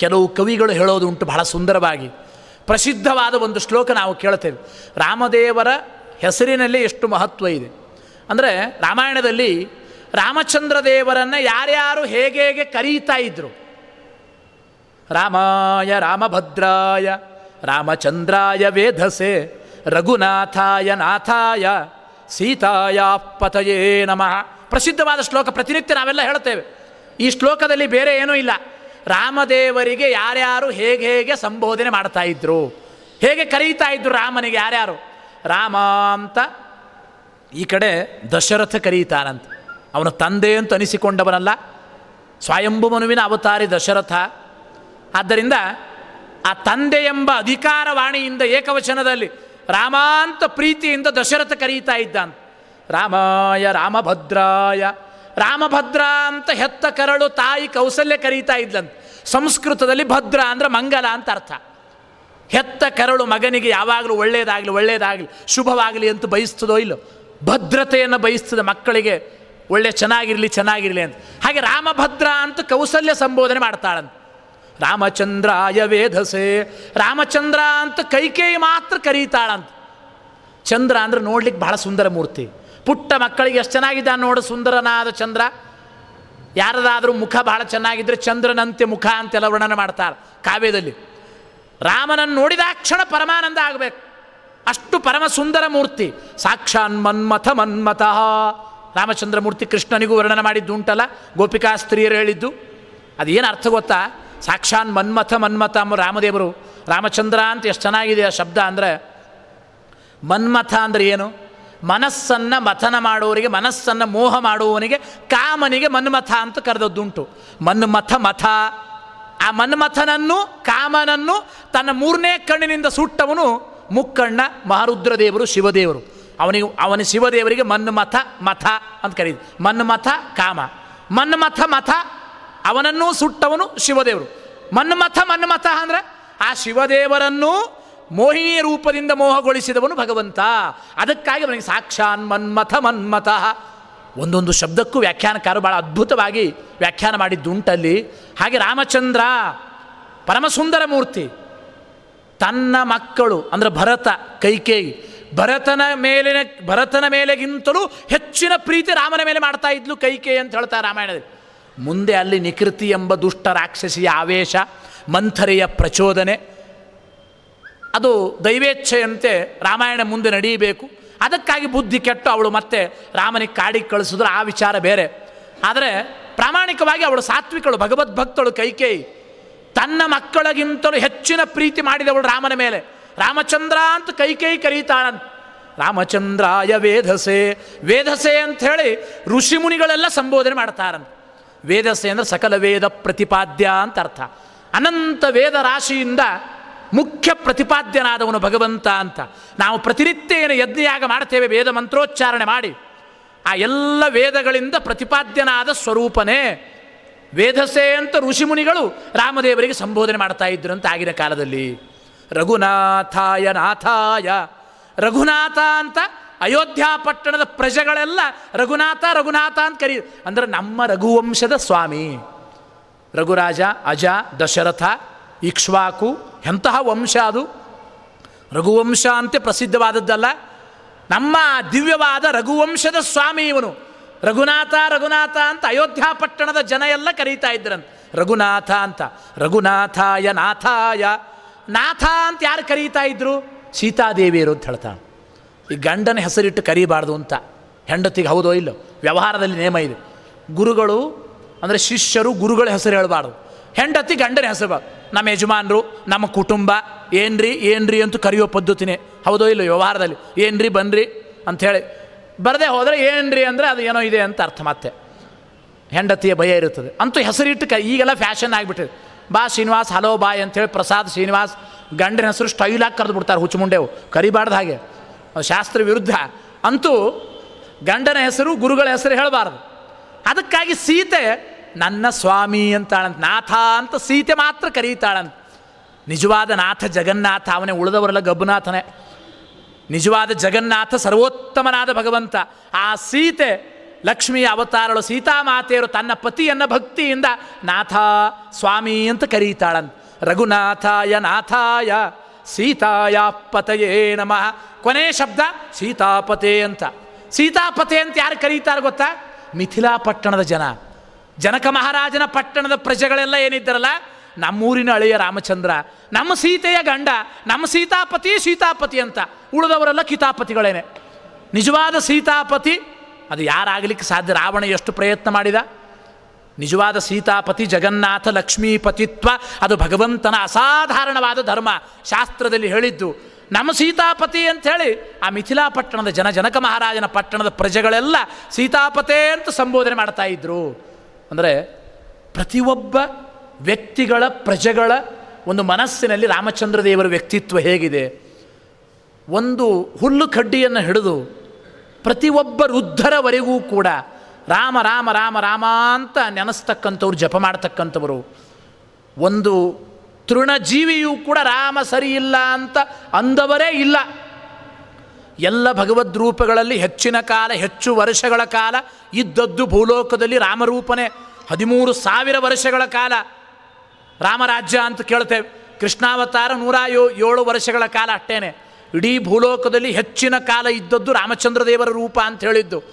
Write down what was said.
ಕೆಲವು ಕವಿಗಳು ಹೇಳೋದುಂಟು ಬಹಳ ಸುಂದರವಾಗಿ. ಪ್ರಸಿದ್ಧವಾದ ಒಂದು ಶ್ಲೋಕ ನಾವು ಕೇಳ್ತೇವೆ, ರಾಮದೇವರ ಹೆಸರಿನಲ್ಲಿ ಎಷ್ಟು ಮಹತ್ವ ಇದೆ ಅಂದರೆ ರಾಮಾಯಣದಲ್ಲಿ ರಾಮಚಂದ್ರ ದೇವರನ್ನು ಯಾರ್ಯಾರು ಹೇಗೆ ಹೇಗೆ ಕರೀತಾ ಇದ್ರು. ರಾಮಾಯ ರಾಮಭದ್ರಾಯ ರಾಮಚಂದ್ರಾಯ ವೇಧಸೆ ರಘುನಾಥಾಯ ನಾಥಾಯ ಸೀತಾಯ ಪತಯೇ ನಮಃ. ಪ್ರಸಿದ್ಧವಾದ ಶ್ಲೋಕ, ಪ್ರತಿನಿತ್ಯ ನಾವೆಲ್ಲ ಹೇಳ್ತೇವೆ. ಈ ಶ್ಲೋಕದಲ್ಲಿ ಬೇರೆ ಏನೂ ಇಲ್ಲ, ರಾಮದೇವರಿಗೆ ಯಾರ್ಯಾರು ಹೇಗೆ ಹೇಗೆ ಸಂಬೋಧನೆ ಮಾಡ್ತಾ ಇದ್ರು, ಹೇಗೆ ಕರೀತಾ ಇದ್ರು ರಾಮನಿಗೆ. ಯಾರ್ಯಾರು ರಾಮ ಅಂತ ಈ ಕಡೆ ದಶರಥ ಕರೀತಾನಂತ, ಅವನ ತಂದೆ ಅಂತ ಅನಿಸಿಕೊಂಡವನಲ್ಲ, ಸ್ವಯಂಭು ಮನುವಿನ ಅವತಾರಿ ದಶರಥ. ಆದ್ದರಿಂದ ಆ ತಂದೆ ಎಂಬ ಅಧಿಕಾರವಾಣಿಯಿಂದ ಏಕವಚನದಲ್ಲಿ ರಾಮಾಂತ ಪ್ರೀತಿಯಿಂದ ದಶರಥ ಕರೀತಾ ಇದ್ದಾನೆ. ರಾಮಾಯ ರಾಮಭದ್ರಾಯ, ರಾಮಭದ್ರ ಅಂತ ಹೆತ್ತ ಕರಳು ತಾಯಿ ಕೌಸಲ್ಯ ಕರೀತಾ ಇದ್ಲಂತ. ಸಂಸ್ಕೃತದಲ್ಲಿ ಭದ್ರ ಅಂದರೆ ಮಂಗಲ ಅಂತ ಅರ್ಥ. ಹೆತ್ತ ಕರಳು ಮಗನಿಗೆ ಯಾವಾಗಲೂ ಒಳ್ಳೆಯದಾಗಲಿ ಒಳ್ಳೆಯದಾಗಲಿ ಶುಭವಾಗಲಿ ಅಂತ ಬಯಸ್ತದೋ ಇಲ್ಲೋ, ಭದ್ರತೆಯನ್ನು ಬಯಸ್ತದೆ ಮಕ್ಕಳಿಗೆ, ಒಳ್ಳೆ ಚೆನ್ನಾಗಿರಲಿ ಚೆನ್ನಾಗಿರಲಿ ಅಂತ. ಹಾಗೆ ರಾಮಭದ್ರ ಅಂತ ಕೌಸಲ್ಯ ಸಂಬೋಧನೆ ಮಾಡ್ತಾಳಂತ. ರಾಮಚಂದ್ರಾಯ ವೇಧಸೆ, ರಾಮಚಂದ್ರ ಅಂತ ಕೈಕೇಯಿ ಮಾತ್ರ ಕರೀತಾಳಂತ. ಚಂದ್ರ ಅಂದರೆ ನೋಡ್ಲಿಕ್ಕೆ ಬಹಳ ಸುಂದರ ಮೂರ್ತಿ, ಪುಟ್ಟ ಮಕ್ಕಳಿಗೆ ಎಷ್ಟು ಚೆನ್ನಾಗಿದ್ದಾನೆ ನೋಡು ಸುಂದರನಾದ ಚಂದ್ರ. ಯಾರದಾದರೂ ಮುಖ ಭಾಳ ಚೆನ್ನಾಗಿದ್ದರೆ ಚಂದ್ರನಂತೆ ಮುಖ ಅಂತೆಲ್ಲ ವರ್ಣನೆ ಮಾಡ್ತಾರೆ ಕಾವ್ಯದಲ್ಲಿ. ರಾಮನನ್ನು ನೋಡಿದಾಕ್ಷಣ ಪರಮಾನಂದ ಆಗಬೇಕು, ಅಷ್ಟು ಪರಮ ಸುಂದರ ಮೂರ್ತಿ. ಸಾಕ್ಷಾನ್ ಮನ್ಮಥ ಮನ್ಮತಃ ರಾಮಚಂದ್ರ ಮೂರ್ತಿ ಕೃಷ್ಣನಿಗೂ ವರ್ಣನೆ ಮಾಡಿದ್ದು ಉಂಟಲ್ಲ, ಗೋಪಿಕಾ ಸ್ತ್ರೀಯರು ಹೇಳಿದ್ದು. ಅದೇನು ಅರ್ಥ ಗೊತ್ತಾ? ಸಾಕ್ಷಾನ್ ಮನ್ಮಥ ಮನ್ಮಥ ಅಂಬ ರಾಮದೇವರು ರಾಮಚಂದ್ರ ಅಂತ ಎಷ್ಟು ಚೆನ್ನಾಗಿದೆ ಆ ಶಬ್ದ ಅಂದರೆ. ಮನ್ಮಥ ಅಂದರೆ ಏನು? ಮನಸ್ಸನ್ನು ಮಥನ ಮಾಡುವವರಿಗೆ, ಮನಸ್ಸನ್ನು ಮೋಹ ಮಾಡುವವನಿಗೆ, ಕಾಮನಿಗೆ ಮನ್ಮಥ ಅಂತ ಕರೆದದ್ದುಂಟು. ಮನ್ಮಥ ಮಥ, ಆ ಮನ್ಮಥನನ್ನು ಕಾಮನನ್ನು ತನ್ನ ಮೂರನೇ ಕಣ್ಣಿನಿಂದ ಸುಟ್ಟವನು ಮುಕ್ಕಣ್ಣ ಮಹಾರುದ್ರದೇವರು ಶಿವದೇವರು. ಅವನಿಗೆ, ಅವನ ಶಿವದೇವರಿಗೆ ಮನ್ಮಥ ಮಥ ಅಂತ ಕರೀತು. ಮನ್ಮಥ ಕಾಮ, ಮನ್ಮಥ ಮಥ ಅವನನ್ನು ಸುಟ್ಟವನು ಶಿವದೇವರು. ಮನ್ಮಥ ಮನ್ಮಥ ಅಂದರೆ ಆ ಶಿವದೇವರನ್ನು ಮೋಹಿನಿಯ ರೂಪದಿಂದ ಮೋಹಗೊಳಿಸಿದವನು ಭಗವಂತ. ಅದಕ್ಕಾಗಿ ಅವನಿಗೆ ಸಾಕ್ಷಾನ್ ಮನ್ಮಥ ಮನ್ಮಥ. ಒಂದೊಂದು ಶಬ್ದಕ್ಕೂ ವ್ಯಾಖ್ಯಾನಕಾರರು ಭಾಳ ಅದ್ಭುತವಾಗಿ ವ್ಯಾಖ್ಯಾನ ಮಾಡಿದ್ದುಂಟಲ್ಲಿ. ಹಾಗೆ ರಾಮಚಂದ್ರ ಪರಮಸುಂದರ ಮೂರ್ತಿ, ತನ್ನ ಮಕ್ಕಳು ಅಂದರೆ ಭರತ ಕೈಕೇಯಿ, ಭರತನ ಮೇಲೆಗಿಂತಲೂ ಹೆಚ್ಚಿನ ಪ್ರೀತಿ ರಾಮನ ಮೇಲೆ ಮಾಡ್ತಾ ಇದ್ಲು ಕೈಕೇಯಿ ಅಂತ ಹೇಳ್ತಾರೆ ರಾಮಾಯಣದಲ್ಲಿ. ಮುಂದೆ ಅಲ್ಲಿ ನಿಕೃತಿ ಎಂಬ ದುಷ್ಟ ರಾಕ್ಷಸಿಯ ಆವೇಶ, ಮಂಥರೆಯ ಪ್ರಚೋದನೆ, ಅದು ದೈವೇಚ್ಛೆಯಂತೆ ರಾಮಾಯಣ ಮುಂದೆ ನಡೆಯಬೇಕು. ಅದಕ್ಕಾಗಿ ಬುದ್ಧಿ ಕೆಟ್ಟು ಅವಳು ಮತ್ತೆ ರಾಮನಿಗೆ ಕಾಡಿಗೆ ಕಳಿಸಿದ್ರು, ಆ ವಿಚಾರ ಬೇರೆ. ಆದರೆ ಪ್ರಾಮಾಣಿಕವಾಗಿ ಅವಳು ಸಾತ್ವಿಕಳು, ಭಗವದ್ಭಕ್ತಳು ಕೈಕೇಯಿ. ತನ್ನ ಮಕ್ಕಳಿಗಿಂತಲೂ ಹೆಚ್ಚಿನ ಪ್ರೀತಿ ಮಾಡಿದವಳು ರಾಮನ ಮೇಲೆ. ರಾಮಚಂದ್ರ ಅಂತ ಕೈಕೇಯಿ ಕರೀತಾಳಂತ. ರಾಮಚಂದ್ರಾಯ ವೇಧಸೆ, ವೇಧಸೆ ಅಂಥೇಳಿ ಋಷಿಮುನಿಗಳೆಲ್ಲ ಸಂಬೋಧನೆ ಮಾಡ್ತಾರಂತ. ವೇದಸೆ ಅಂದರೆ ಸಕಲ ವೇದ ಪ್ರತಿಪಾದ್ಯ ಅಂತ ಅರ್ಥ. ಅನಂತ ವೇದ ರಾಶಿಯಿಂದ ಮುಖ್ಯ ಪ್ರತಿಪಾದ್ಯನಾದವನು ಭಗವಂತ ಅಂತ. ನಾವು ಪ್ರತಿನಿತ್ಯ ಏನು ಯಜ್ಞಯಾಗ ಮಾಡ್ತೇವೆ ವೇದ ಮಂತ್ರೋಚ್ಚಾರಣೆ ಮಾಡಿ, ಆ ಎಲ್ಲ ವೇದಗಳಿಂದ ಪ್ರತಿಪಾದ್ಯನಾದ ಸ್ವರೂಪನೇ ವೇದಸೆ ಅಂತ ಋಷಿಮುನಿಗಳು ರಾಮದೇವರಿಗೆ ಸಂಬೋಧನೆ ಮಾಡ್ತಾ ಇದ್ರು ಅಂತ ಆಗಿನ ಕಾಲದಲ್ಲಿ. ರಘುನಾಥಾಯ ನಾಥಾಯ, ರಘುನಾಥ ಅಂತ ಅಯೋಧ್ಯ ಪಟ್ಟಣದ ಪ್ರಜೆಗಳೆಲ್ಲ ರಘುನಾಥ ರಘುನಾಥ ಅಂತ ಕರೀ ಅಂದರೆ ನಮ್ಮ ರಘುವಂಶದ ಸ್ವಾಮಿ ರಘುರಾಜ, ಅಜ, ದಶರಥ, ಇಕ್ಷ್ವಾಕು, ಎಂತಹ ವಂಶ ಅದು! ರಘುವಂಶ ಅಂತೆ ಪ್ರಸಿದ್ಧವಾದದ್ದಲ್ಲ, ನಮ್ಮ ದಿವ್ಯವಾದ ರಘುವಂಶದ ಸ್ವಾಮಿ ಇವನು. ರಘುನಾಥ ರಘುನಾಥ ಅಂತ ಅಯೋಧ್ಯ ಪಟ್ಟಣದ ಜನ ಎಲ್ಲ ಕರೀತಾ ಇದ್ರಂತ ರಘುನಾಥ ಅಂತ. ರಘುನಾಥಾಯ ನಾಥಾಯ, ನಾಥ ಅಂತ ಯಾರು ಕರೀತಾ ಇದ್ರು? ಸೀತಾದೇವಿಯರು ಅಂತ ಹೇಳ್ತಾನೆ. ಈ ಗಂಡನ ಹೆಸರಿಟ್ಟು ಕರೀಬಾರ್ದು ಅಂತ ಹೆಂಡತಿಗೆ, ಹೌದೋ ಇಲ್ಲೋ? ವ್ಯವಹಾರದಲ್ಲಿ ನೇಮ ಇದೆ. ಗುರುಗಳು ಅಂದರೆ ಶಿಷ್ಯರು ಗುರುಗಳ ಹೆಸರು ಹೇಳಬಾರ್ದು, ಹೆಂಡತಿ ಗಂಡನ ಹೆಸರುಬಾರ್ದು. ನಮ್ಮ ಯಜಮಾನರು, ನಮ್ಮ ಕುಟುಂಬ, ಏನ್ರಿ ಏನ್ರಿ ಅಂತೂ ಕರೆಯೋ ಪದ್ಧತಿನೇ, ಹೌದೋ ಇಲ್ಲೋ? ವ್ಯವಹಾರದಲ್ಲಿ ಏನ್ರಿ ಬನ್ರಿ ಅಂಥೇಳಿ ಬರದೇ ಹೋದರೆ ಏನ್ರಿ ಅಂದರೆ ಅದು ಏನೋ ಇದೆ ಅಂತ ಅರ್ಥ. ಮತ್ತೆ ಹೆಂಡತಿಯ ಭಯ ಇರುತ್ತದೆ ಅಂತೂ ಹೆಸರಿಟ್ಟು ಈಗೆಲ್ಲ ಫ್ಯಾಷನ್ ಆಗಿಬಿಟ್ಟಿದೆ. ಬಾ ಶ್ರೀನಿವಾಸ್, ಹಲೋ ಬಾಯ್ ಅಂಥೇಳಿ ಪ್ರಸಾದ್, ಶ್ರೀನಿವಾಸ್, ಗಂಡನ ಹೆಸರು ಸ್ಟೈಲಾಗಿ ಕರೆದು ಬಿಡ್ತಾರೆ ಹುಚ್ಚುಮುಂಡೆವು, ಕರಿಬಾರ್ದು ಹಾಗೆ, ಶಾಸ್ತ್ರ ವಿರುದ್ಧ. ಅಂತೂ ಗಂಡನ ಹೆಸರು ಗುರುಗಳ ಹೆಸರು ಹೇಳಬಾರ್ದು. ಅದಕ್ಕಾಗಿ ಸೀತೆ ನನ್ನ ಸ್ವಾಮಿ ಅಂತಾಳಂತ, ನಾಥ ಅಂತ ಸೀತೆ ಮಾತ್ರ ಕರೀತಾಳಂತ. ನಿಜವಾದ ನಾಥ ಜಗನ್ನಾಥ, ಅವನೇ, ಉಳಿದವರೆಲ್ಲ ಗಬ್ಬುನಾಥನೇ. ನಿಜವಾದ ಜಗನ್ನಾಥ ಸರ್ವೋತ್ತಮನಾದ ಭಗವಂತ. ಆ ಸೀತೆ ಲಕ್ಷ್ಮಿ ಅವತಾರಳು ಸೀತಾಮಾತೆಯರು ತನ್ನ ಪತಿಯನ್ನು ಭಕ್ತಿಯಿಂದ ನಾಥ ಸ್ವಾಮಿ ಅಂತ ಕರೀತಾಳನ್. ರಘುನಾಥಾಯ ನಾಥಾಯ ಸೀತಾಯ ಪತಯೇ ನಮಃ. ಕೊನೆ ಶಬ್ದ ಸೀತಾಪತೆ ಅಂತ. ಸೀತಾಪತೆ ಅಂತ ಯಾರು ಕರೀತಾರೆ ಗೊತ್ತಾ? ಮಿಥಿಲಾ ಪಟ್ಟಣದ ಜನ, ಜನಕ ಮಹಾರಾಜನ ಪಟ್ಟಣದ ಪ್ರಜೆಗಳೆಲ್ಲ ಏನಿದ್ದಾರಲ್ಲ, ನಮ್ಮೂರಿನ ಅಳಿಯ ರಾಮಚಂದ್ರ, ನಮ್ಮ ಸೀತೆಯ ಗಂಡ, ನಮ್ಮ ಸೀತಾಪತಿ ಸೀತಾಪತಿ ಅಂತ. ಉಳಿದವರೆಲ್ಲ ಕಿತಾಪತಿಗಳೇನೆ. ನಿಜವಾದ ಸೀತಾಪತಿ ಅದು ಯಾರಾಗಲಿಕ್ಕೆ ಸಾಧ್ಯ? ರಾವಣ ಎಷ್ಟು ಪ್ರಯತ್ನ ಮಾಡಿದ? ನಿಜವಾದ ಸೀತಾಪತಿ ಜಗನ್ನಾಥ ಲಕ್ಷ್ಮೀಪತಿತ್ವ ಅದು ಭಗವಂತನ ಅಸಾಧಾರಣವಾದ ಧರ್ಮ, ಶಾಸ್ತ್ರದಲ್ಲಿ ಹೇಳಿದ್ದು. ನಮ್ಮ ಸೀತಾಪತಿ ಅಂಥೇಳಿ ಆ ಮಿಥಿಲಾ ಪಟ್ಟಣದ ಜನ, ಜನಕ ಮಹಾರಾಜನ ಪಟ್ಟಣದ ಪ್ರಜೆಗಳೆಲ್ಲ ಸೀತಾಪತೆ ಅಂತ ಸಂಬೋಧನೆ ಮಾಡ್ತಾ ಇದ್ರು. ಅಂದರೆ ಪ್ರತಿಯೊಬ್ಬ ವ್ಯಕ್ತಿಗಳ, ಪ್ರಜೆಗಳ ಒಂದು ಮನಸ್ಸಿನಲ್ಲಿ ರಾಮಚಂದ್ರ ದೇವರ ವ್ಯಕ್ತಿತ್ವ ಹೇಗಿದೆ? ಒಂದು ಹುಲ್ಲು ಕಡ್ಡಿಯನ್ನು ಹಿಡಿದು ಪ್ರತಿಯೊಬ್ಬ ವೃದ್ಧರವರೆಗೂ ಕೂಡ ರಾಮ ರಾಮ ರಾಮ ರಾಮ ಅಂತ ನೆನೆಸ್ತಕ್ಕಂಥವ್ರು, ಜಪ ಮಾಡ್ತಕ್ಕಂಥವರು. ಒಂದು ತೃಣಜೀವಿಯೂ ಕೂಡ ರಾಮ ಸರಿ ಇಲ್ಲ ಅಂತ ಅಂದವರೇ ಇಲ್ಲ. ಎಲ್ಲ ಭಗವದ್ರೂಪಗಳಲ್ಲಿ ಹೆಚ್ಚಿನ ಕಾಲ, ಹೆಚ್ಚು ವರ್ಷಗಳ ಕಾಲ ಇದ್ದದ್ದು ಭೂಲೋಕದಲ್ಲಿ ರಾಮರೂಪನೇ. 13,000 ವರ್ಷಗಳ ಕಾಲ ರಾಮರಾಜ್ಯ ಅಂತ ಕೇಳ್ತೇವೆ. ಕೃಷ್ಣಾವತಾರ 107 ವರ್ಷಗಳ ಕಾಲ ಅಷ್ಟೇನೆ. ಇಡೀ ಭೂಲೋಕದಲ್ಲಿ ಹೆಚ್ಚಿನ ಕಾಲ ಇದ್ದದ್ದು ರಾಮಚಂದ್ರ ದೇವರ ರೂಪ ಅಂತ ಹೇಳಿದ್ದು.